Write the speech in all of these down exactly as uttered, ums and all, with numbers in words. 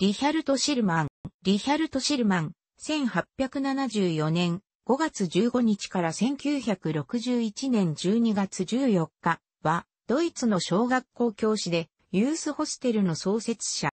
リヒャルト・シルマン。リヒャルト・シルマン、せんはっぴゃくななじゅうよねんごがつじゅうごにちからせんきゅうひゃくろくじゅういちねんじゅうにがつじゅうよっかは、ドイツの小学校教師で、ユースホステルの創設者。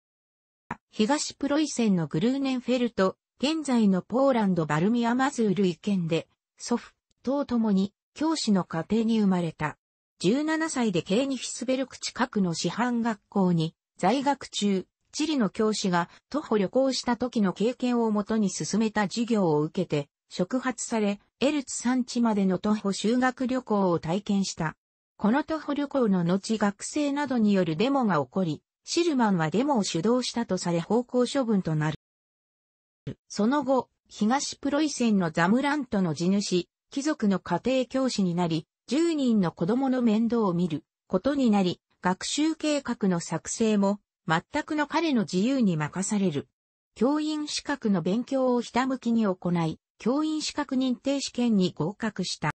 東プロイセンのグルーネンフェルト、現在のポーランド・バルミア・マズールイ県で、祖父、と共に、教師の家庭に生まれた。じゅうななさいでケーニヒスベルク近くの師範学校に、在学中、地理の教師が徒歩旅行した時の経験をもとに進めた授業を受けて、触発され、エルツ山地までの徒歩修学旅行を体験した。この徒歩旅行の後学生などによるデモが起こり、シルマンはデモを主導したとされ放行処分となる。その後、東プロイセンのザムラントの地主、貴族の家庭教師になり、じゅうにんの子供の面倒を見ることになり、学習計画の作成も、全くの彼の自由に任される。教員資格の勉強をひたむきに行い、教員資格認定試験に合格した。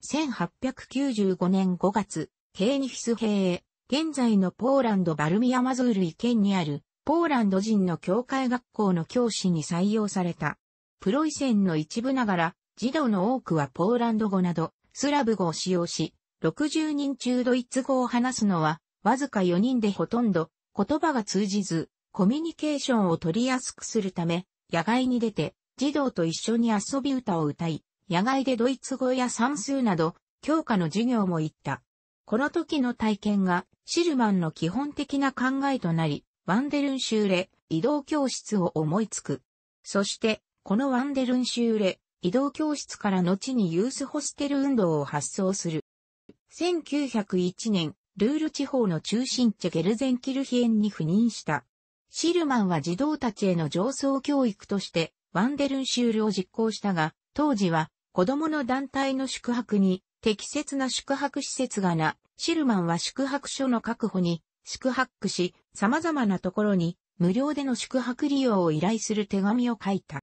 せんはっぴゃくきゅうじゅうごねんごがつ、ケーニヒスヘー、現在のポーランド・バルミア・マズールイ県にある、ポーランド人の教会学校の教師に採用された。プロイセンの一部ながら、児童の多くはポーランド語など、スラブ語を使用し、ろくじゅうにんちゅうドイツ語を話すのは、わずかよにんでほとんど言葉が通じずコミュニケーションを取りやすくするため野外に出て児童と一緒に遊び歌を歌い野外でドイツ語や算数など教科の授業も行った。この時の体験がシルマンの基本的な考えとなりワンデルンシューレ移動教室を思いつく。そしてこのワンデルンシューレ移動教室から後にユースホステル運動を発想する。せんきゅうひゃくいちねんルール地方の中心地ゲルゼンキルヒエンに赴任した。シルマンは児童たちへの上層教育としてワンデルンシュールを実行したが、当時は子供の団体の宿泊に適切な宿泊施設がな、シルマンは宿泊所の確保に宿泊し、様々なところに無料での宿泊利用を依頼する手紙を書いた。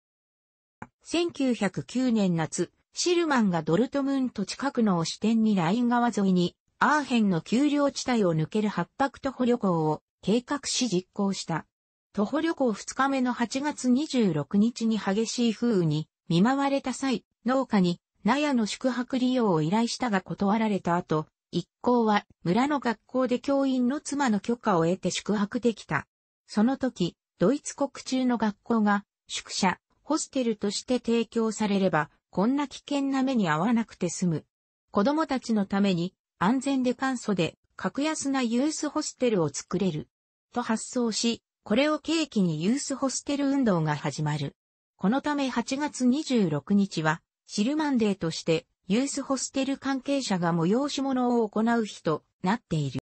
せんきゅうひゃくきゅうねんなつ、シルマンがドルトムント近くの支店にライン川沿いに、アーヘンの丘陵地帯を抜けるはっぱく徒歩旅行を計画し実行した。徒歩旅行ふつかめのはちがつにじゅうろくにちに激しい風雨に見舞われた際、農家に納屋の宿泊利用を依頼したが断られた後、一行は村の学校で教員の妻の許可を得て宿泊できた。その時、ドイツ国中の学校が宿舎、ホステルとして提供されれば、こんな危険な目に遭わなくて済む。子供たちのために、安全で簡素で、格安なユースホステルを作れる。と発想し、これを契機にユースホステル運動が始まる。このためはちがつにじゅうろくにちは、シルマンデーとして、ユースホステル関係者が催し物を行う日となっている。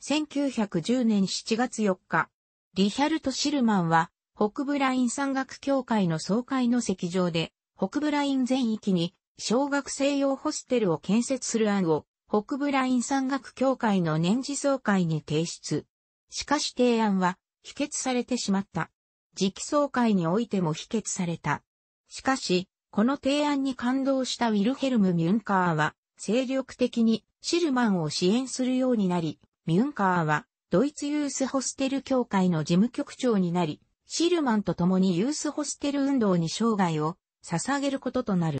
せんきゅうひゃくじゅうねんしちがつよっか、リヒャルト・シルマンは、北部ライン山岳協会の総会の席上で、北部ライン全域に、小学生用ホステルを建設する案を、北部ライン山岳協会の年次総会に提出。しかし提案は否決されてしまった。次期総会においても否決された。しかし、この提案に感動したウィルヘルム・ミュンカーは、精力的にシルマンを支援するようになり、ミュンカーはドイツユースホステル協会の事務局長になり、シルマンと共にユースホステル運動に生涯を捧げることとなる。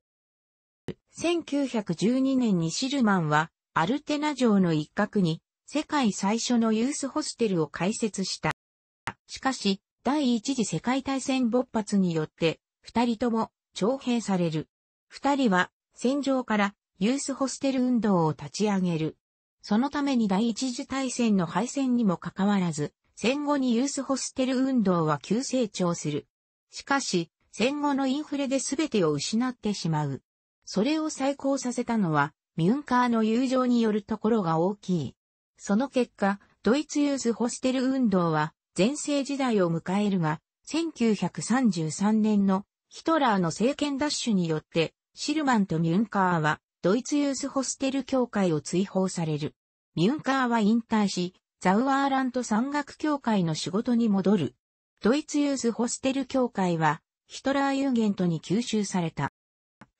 せんきゅうひゃくじゅうにねんにシルマンは、アルテナ城の一角に世界最初のユースホステルを開設した。しかし、第一次世界大戦勃発によって二人とも徴兵される。二人は戦場からユースホステル運動を立ち上げる。そのために第一次大戦の敗戦にもかかわらず、戦後にユースホステル運動は急成長する。しかし、戦後のインフレで全てを失ってしまう。それを再興させたのは、ミュンカーの友情によるところが大きい。その結果、ドイツユースホステル運動は全盛時代を迎えるが、せんきゅうひゃくさんじゅうさんねんのヒトラーの政権奪取によって、シルマンとミュンカーはドイツユースホステル協会を追放される。ミュンカーは引退し、ザウアーラント山岳協会の仕事に戻る。ドイツユースホステル協会はヒトラーユーゲントに吸収された。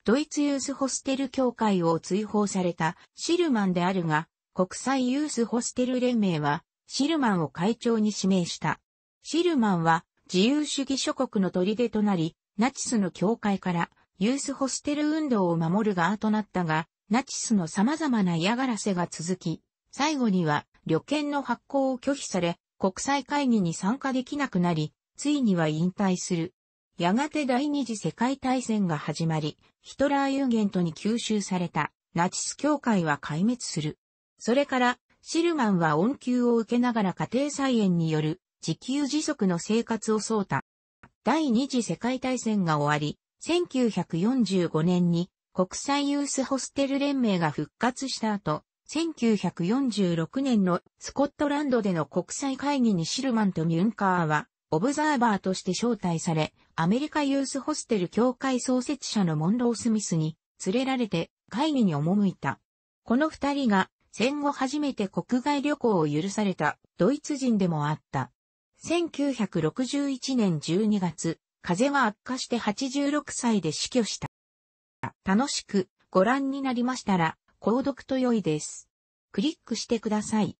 ドイツユースホステル協会を追放されたシルマンであるが、国際ユースホステル連盟はシルマンを会長に指名した。シルマンは自由主義諸国の砦となり、ナチスの境界からユースホステル運動を守る側となったが、ナチスの様々な嫌がらせが続き、最後には旅券の発行を拒否され、国際会議に参加できなくなり、ついには引退する。やがて第二次世界大戦が始まり、ヒトラーユーゲントに吸収されたナチス教会は壊滅する。それからシルマンは恩給を受けながら家庭菜園による自給自足の生活を送った。第二次世界大戦が終わり、せんきゅうひゃくよんじゅうごねんに国際ユースホステル連盟が復活した後、せんきゅうひゃくよんじゅうろくねんのスコットランドでの国際会議にシルマンとミュンカーはオブザーバーとして招待され、アメリカユースホステル協会創設者のモンロー・スミスに連れられて会議に赴いた。この二人が戦後初めて国外旅行を許されたドイツ人でもあった。せんきゅうひゃくろくじゅういちねんじゅうにがつ、風邪は悪化してはちじゅうろくさいで死去した。楽しくご覧になりましたら、購読と良いです。クリックしてください。